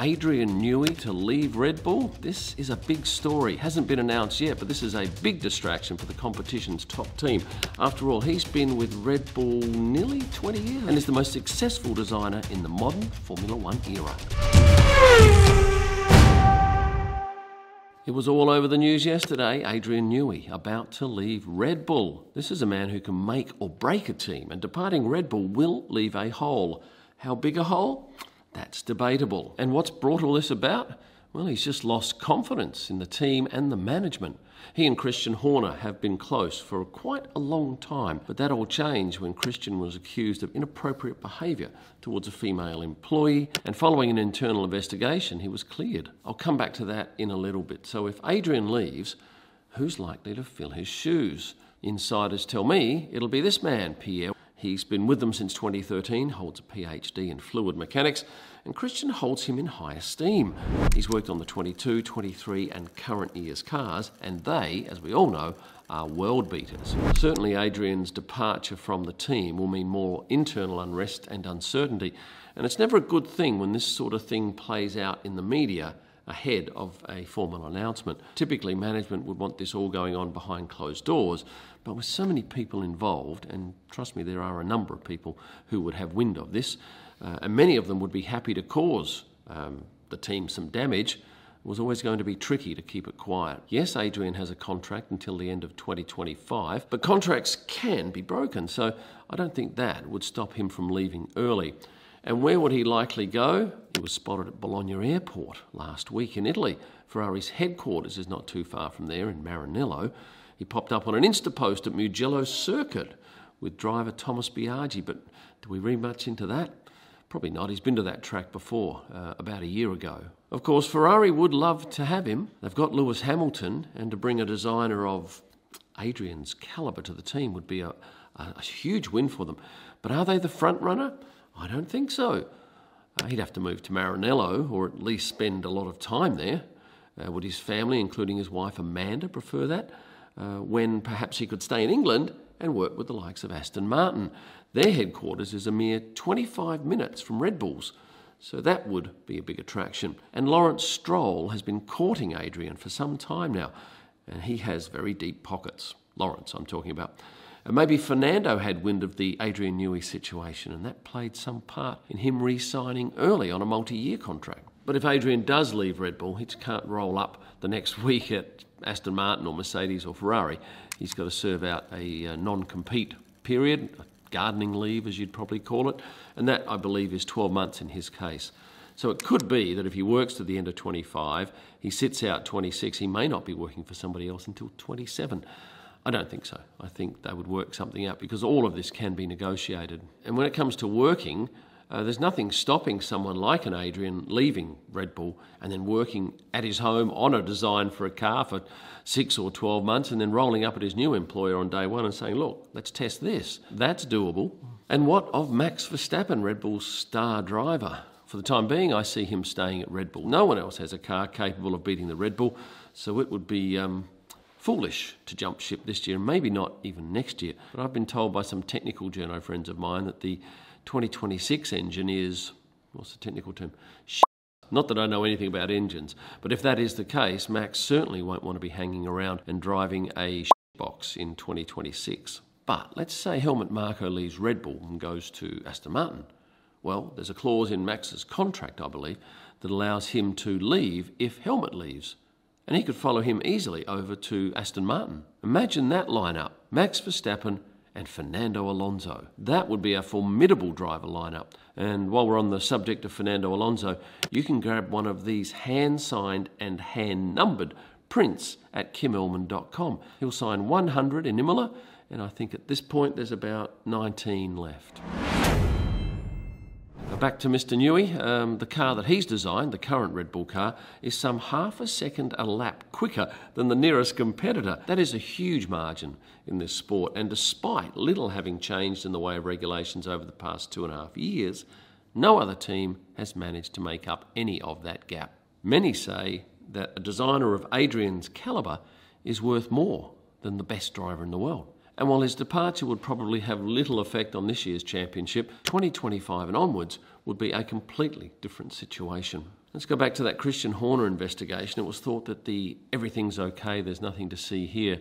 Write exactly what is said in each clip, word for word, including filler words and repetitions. Adrian Newey to leave Red Bull? This is a big story. Hasn't been announced yet, but this is a big distraction for the competition's top team. After all, he's been with Red Bull nearly twenty years and is the most successful designer in the modern Formula One era. It was all over the news yesterday, Adrian Newey about to leave Red Bull. This is a man who can make or break a team, and departing Red Bull will leave a hole. How big a hole? That's debatable. And what's brought all this about? Well, he's just lost confidence in the team and the management. He and Christian Horner have been close for quite a long time, but that all changed when Christian was accused of inappropriate behaviour towards a female employee, and following an internal investigation, he was cleared. I'll come back to that in a little bit. So if Adrian leaves, who's likely to fill his shoes? Insiders tell me it'll be this man, Pierre. He's been with them since twenty thirteen, holds a PhD in fluid mechanics, and Christian holds him in high esteem. He's worked on the twenty-two, twenty-three and current year's cars, and they, as we all know, are world beaters. Certainly Adrian's departure from the team will mean more internal unrest and uncertainty, and it's never a good thing when this sort of thing plays out in the media ahead of a formal announcement. Typically, management would want this all going on behind closed doors, but with so many people involved, and trust me, there are a number of people who would have wind of this, uh, and many of them would be happy to cause um, the team some damage. It was always going to be tricky to keep it quiet. Yes, Adrian has a contract until the end of twenty twenty-five, but contracts can be broken, so I don't think that would stop him from leaving early. And where would he likely go? He was spotted at Bologna Airport last week in Italy. Ferrari's headquarters is not too far from there in Maranello. He popped up on an Insta post at Mugello Circuit with driver Thomas Biaggi, but do we read much into that? Probably not. He's been to that track before, uh, about a year ago. Of course, Ferrari would love to have him. They've got Lewis Hamilton, and to bring a designer of Adrian's calibre to the team would be a, a, a huge win for them. But are they the front runner? I don't think so. Uh, he'd have to move to Maranello, or at least spend a lot of time there. Uh, would his family, including his wife Amanda, prefer that? Uh, when perhaps he could stay in England and work with the likes of Aston Martin. Their headquarters is a mere twenty-five minutes from Red Bull's, so that would be a big attraction. And Lawrence Stroll has been courting Adrian for some time now, and he has very deep pockets. Lawrence, I'm talking about. And maybe Fernando had wind of the Adrian Newey situation, and that played some part in him re-signing early on a multi-year contract. But if Adrian does leave Red Bull, he can't roll up the next week at Aston Martin or Mercedes or Ferrari. He's got to serve out a non-compete period, a gardening leave as you'd probably call it, and that, I believe, is twelve months in his case. So it could be that if he works to the end of twenty-five, he sits out twenty-six, he may not be working for somebody else until twenty-seven. I don't think so. I think they would work something out, because all of this can be negotiated. And when it comes to working, uh, there's nothing stopping someone like an Adrian leaving Red Bull and then working at his home on a design for a car for six or twelve months and then rolling up at his new employer on day one and saying, look, let's test this. That's doable. And what of Max Verstappen, Red Bull's star driver? For the time being, I see him staying at Red Bull. No one else has a car capable of beating the Red Bull, so it would be Um, foolish to jump ship this year, and maybe not even next year. But I've been told by some technical journo friends of mine that the twenty twenty-six engine is, what's the technical term? Shit. Not that I know anything about engines, but if that is the case, Max certainly won't want to be hanging around and driving a shit box in twenty twenty-six. But let's say Helmut Marko leaves Red Bull and goes to Aston Martin. Well, there's a clause in Max's contract, I believe, that allows him to leave if Helmut leaves. And he could follow him easily over to Aston Martin. Imagine that lineup, Max Verstappen and Fernando Alonso. That would be a formidable driver lineup. And while we're on the subject of Fernando Alonso, you can grab one of these hand-signed and hand-numbered prints at kim illman dot com. He'll sign one hundred in Imola, and I think at this point there's about nineteen left. Back to Mister Newey, um, the car that he's designed, the current Red Bull car, is some half a second a lap quicker than the nearest competitor. That is a huge margin in this sport, and despite little having changed in the way of regulations over the past two and a half years, no other team has managed to make up any of that gap. Many say that a designer of Adrian's calibre is worth more than the best driver in the world. And while his departure would probably have little effect on this year's championship, twenty twenty-five and onwards would be a completely different situation. Let's go back to that Christian Horner investigation. It was thought that the "everything's okay, there's nothing to see here"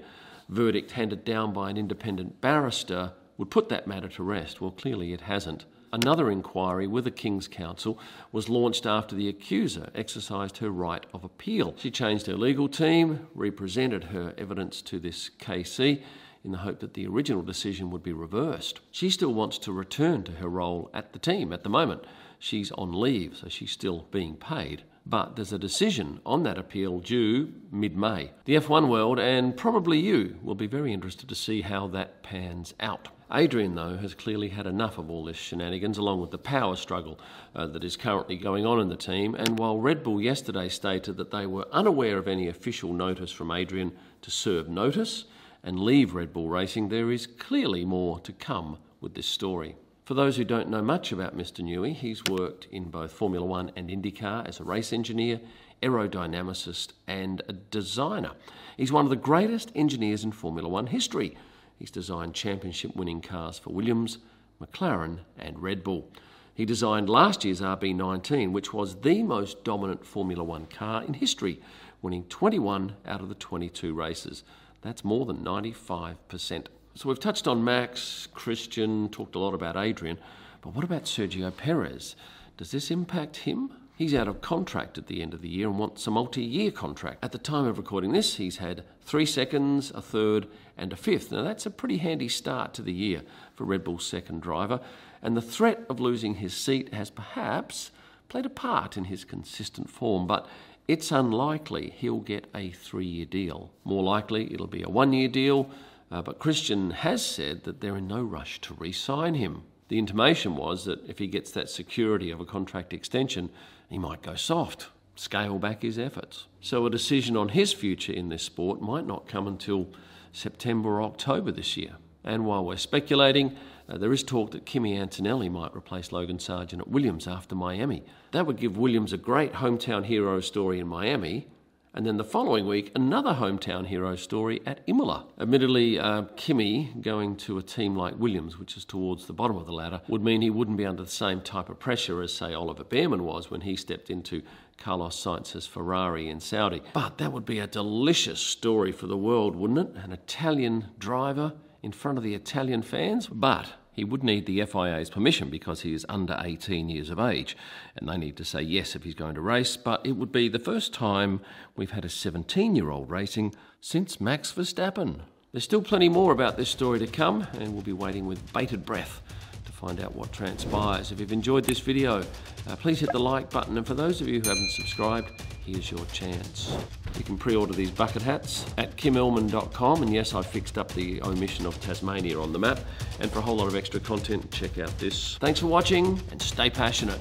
verdict handed down by an independent barrister would put that matter to rest. Well, clearly it hasn't. Another inquiry with the King's Counsel was launched after the accuser exercised her right of appeal. She changed her legal team, represented her evidence to this K C in the hope that the original decision would be reversed. She still wants to return to her role at the team at the moment. She's on leave, so she's still being paid. But there's a decision on that appeal due mid-May. The F one world, and probably you, will be very interested to see how that pans out. Adrian, though, has clearly had enough of all this shenanigans, along with the power struggle uh, that is currently going on in the team. And while Red Bull yesterday stated that they were unaware of any official notice from Adrian to serve notice and leave Red Bull Racing, there is clearly more to come with this story. For those who don't know much about Mister Newey, he's worked in both Formula One and IndyCar as a race engineer, aerodynamicist and a designer. He's one of the greatest engineers in Formula One history. He's designed championship-winning cars for Williams, McLaren and Red Bull. He designed last year's R B nineteen, which was the most dominant Formula One car in history, winning twenty-one out of the twenty-two races. That's more than ninety-five percent. So we've touched on Max, Christian, talked a lot about Adrian, but what about Sergio Perez? Does this impact him? He's out of contract at the end of the year and wants a multi-year contract. At the time of recording this, he's had three seconds, a third and a fifth. Now that's a pretty handy start to the year for Red Bull's second driver, and the threat of losing his seat has perhaps played a part in his consistent form, but it's unlikely he'll get a three-year deal. More likely it'll be a one-year deal, uh, but Christian has said that they're in no rush to re-sign him. The intimation was that if he gets that security of a contract extension, he might go soft, scale back his efforts. So a decision on his future in this sport might not come until September or October this year. And while we're speculating, uh, there is talk that Kimi Antonelli might replace Logan Sargent at Williams after Miami. That would give Williams a great hometown hero story in Miami, and then the following week, another hometown hero story at Imola. Admittedly, uh, Kimi going to a team like Williams, which is towards the bottom of the ladder, would mean he wouldn't be under the same type of pressure as, say, Oliver Bearman was when he stepped into Carlos Sainz's Ferrari in Saudi. But that would be a delicious story for the world, wouldn't it? An Italian driver in front of the Italian fans. But he would need the F I A's permission because he is under eighteen years of age and they need to say yes if he's going to race, but it would be the first time we've had a seventeen-year-old racing since Max Verstappen. There's still plenty more about this story to come and we'll be waiting with bated breath to find out what transpires. If you've enjoyed this video, uh, please hit the like button, and for those of you who haven't subscribed, here's your chance. You can pre-order these bucket hats at kim illman dot com, and yes, I fixed up the omission of Tasmania on the map, and for a whole lot of extra content, check out this. Thanks for watching and stay passionate.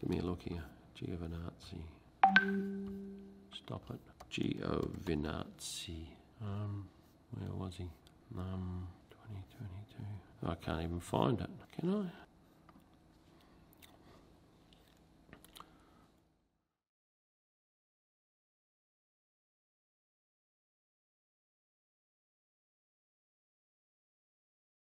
Give me a look here. Giovinazzi. Stop it. Giovinazzi. Um, where was he? Um, twenty twenty-two. I can't even find it. Can I?